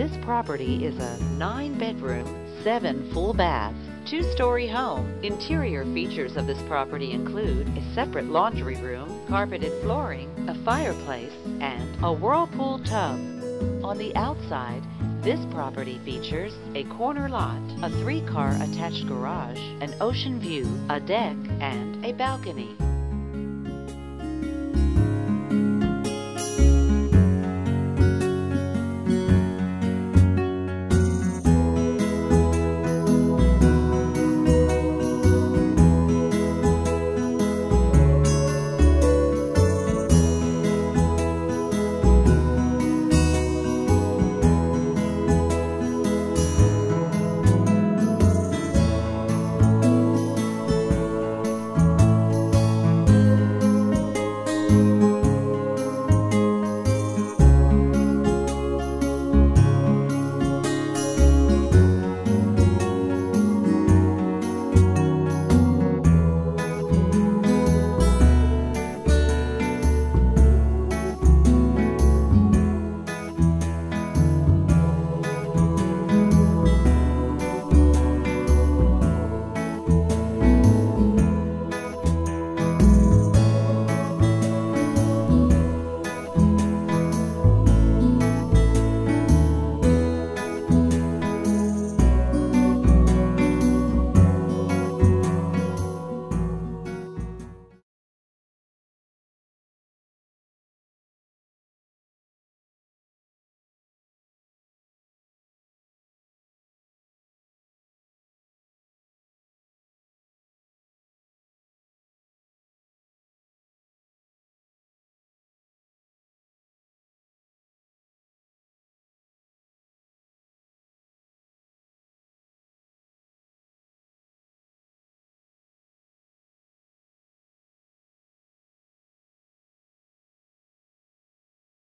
This property is a 9-bedroom, 7 full baths, 2-story home. Interior features of this property include a separate laundry room, carpeted flooring, a fireplace, and a whirlpool tub. On the outside, this property features a corner lot, a 3-car attached garage, an ocean view, a deck, and a balcony.